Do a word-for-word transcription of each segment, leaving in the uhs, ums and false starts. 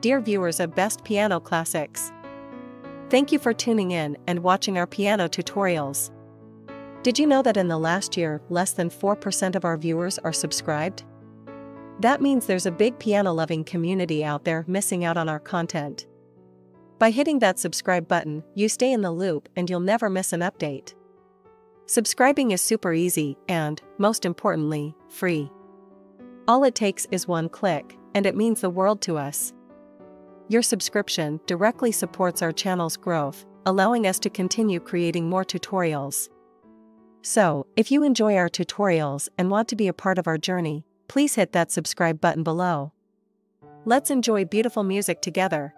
dear viewers of Best Piano Classics. Thank you for tuning in and watching our piano tutorials. Did you know that in the last year, less than four percent of our viewers are subscribed? That means there's a big piano-loving community out there missing out on our content. By hitting that subscribe button, you stay in the loop and you'll never miss an update. Subscribing is super easy and, most importantly, free. All it takes is one click, and it means the world to us. Your subscription directly supports our channel's growth, allowing us to continue creating more tutorials. So, if you enjoy our tutorials and want to be a part of our journey, please hit that subscribe button below. Let's enjoy beautiful music together.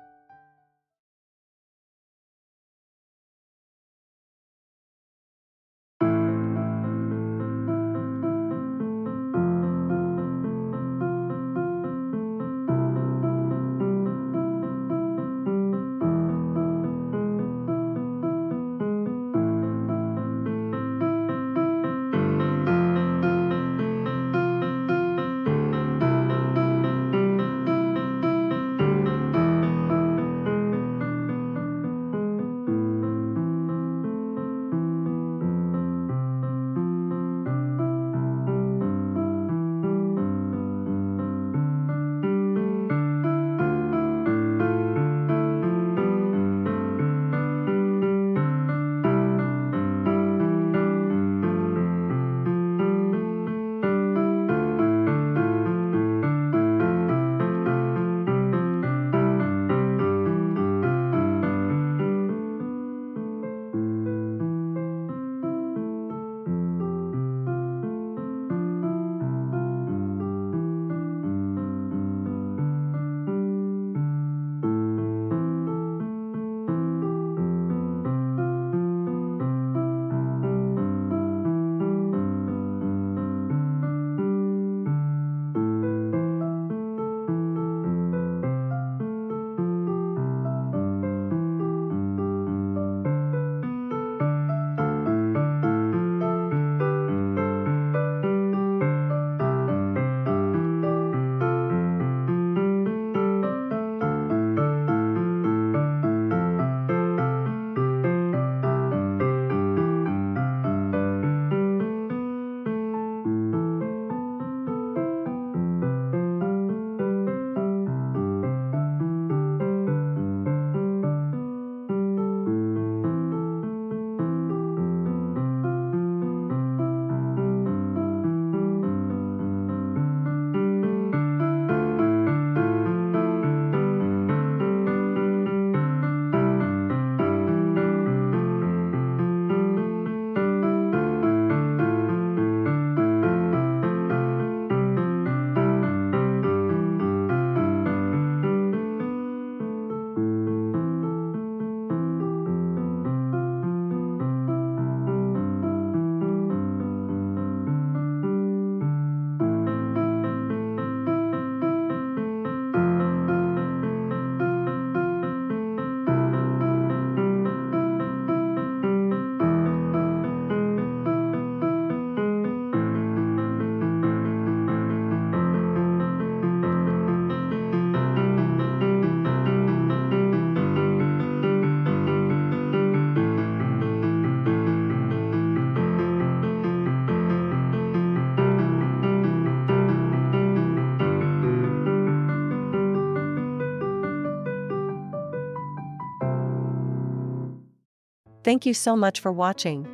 Thank you so much for watching.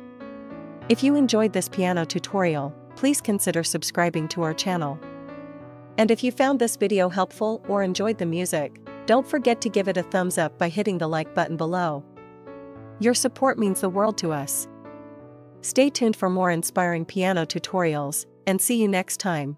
If you enjoyed this piano tutorial, please consider subscribing to our channel. And if you found this video helpful or enjoyed the music, don't forget to give it a thumbs up by hitting the like button below. Your support means the world to us. Stay tuned for more inspiring piano tutorials, and see you next time.